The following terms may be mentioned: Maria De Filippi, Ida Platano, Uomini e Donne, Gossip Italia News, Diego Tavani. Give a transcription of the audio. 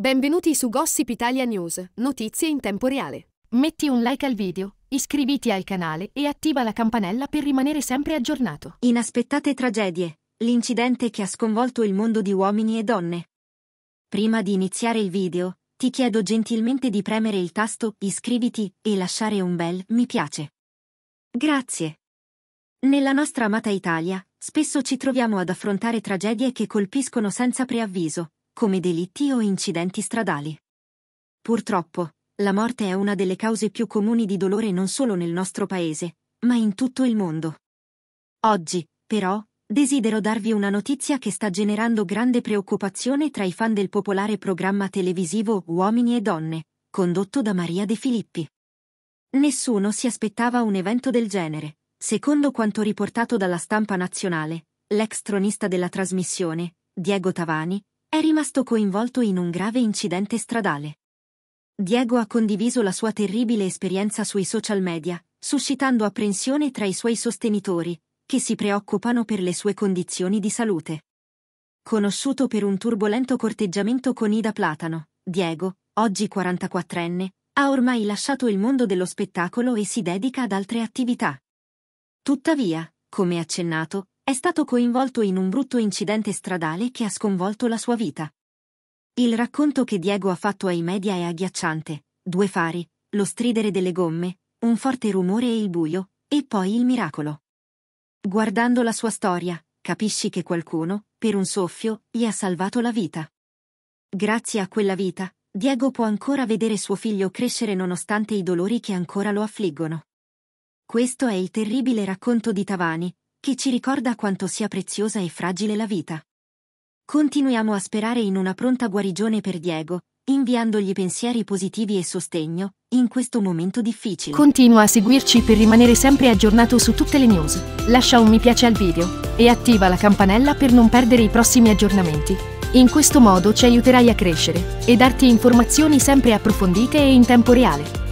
Benvenuti su Gossip Italia News, notizie in tempo reale. Metti un like al video, iscriviti al canale e attiva la campanella per rimanere sempre aggiornato. Inaspettate tragedie, l'incidente che ha sconvolto il mondo di Uomini e Donne. Prima di iniziare il video, ti chiedo gentilmente di premere il tasto iscriviti e lasciare un bel mi piace. Grazie. Nella nostra amata Italia, spesso ci troviamo ad affrontare tragedie che colpiscono senza preavviso, come delitti o incidenti stradali. Purtroppo, la morte è una delle cause più comuni di dolore non solo nel nostro paese, ma in tutto il mondo. Oggi, però, desidero darvi una notizia che sta generando grande preoccupazione tra i fan del popolare programma televisivo Uomini e Donne, condotto da Maria De Filippi. Nessuno si aspettava un evento del genere. Secondo quanto riportato dalla stampa nazionale, l'ex tronista della trasmissione, Diego Tavani, è rimasto coinvolto in un grave incidente stradale. Diego ha condiviso la sua terribile esperienza sui social media, suscitando apprensione tra i suoi sostenitori, che si preoccupano per le sue condizioni di salute. Conosciuto per un turbolento corteggiamento con Ida Platano, Diego, oggi 44enne, ha ormai lasciato il mondo dello spettacolo e si dedica ad altre attività. Tuttavia, come accennato, è stato coinvolto in un brutto incidente stradale che ha sconvolto la sua vita. Il racconto che Diego ha fatto ai media è agghiacciante: due fari, lo stridere delle gomme, un forte rumore e il buio, e poi il miracolo. Guardando la sua storia, capisci che qualcuno, per un soffio, gli ha salvato la vita. Grazie a quella vita, Diego può ancora vedere suo figlio crescere nonostante i dolori che ancora lo affliggono. Questo è il terribile racconto di Tavani, che ci ricorda quanto sia preziosa e fragile la vita. Continuiamo a sperare in una pronta guarigione per Diego, inviandogli pensieri positivi e sostegno in questo momento difficile. Continua a seguirci per rimanere sempre aggiornato su tutte le news. Lascia un mi piace al video e attiva la campanella per non perdere i prossimi aggiornamenti. In questo modo ci aiuterai a crescere e darti informazioni sempre approfondite e in tempo reale.